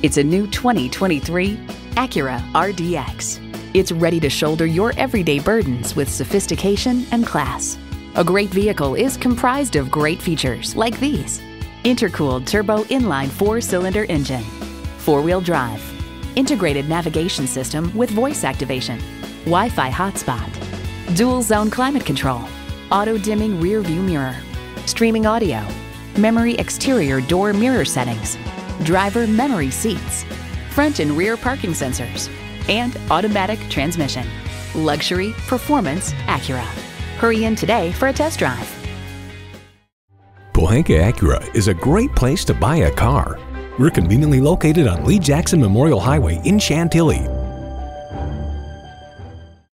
It's a new 2023 Acura RDX. It's ready to shoulder your everyday burdens with sophistication and class. A great vehicle is comprised of great features like these: intercooled turbo inline 4-cylinder engine, 4-wheel drive, integrated navigation system with voice activation, Wi-Fi hotspot, dual zone climate control, auto dimming rear view mirror, streaming audio, memory exterior door mirror settings, driver memory seats, front and rear parking sensors, and automatic transmission. Luxury, performance, Acura. Hurry in today for a test drive. Pohanka Acura is a great place to buy a car. We're conveniently located on Lee Jackson Memorial Highway in Chantilly.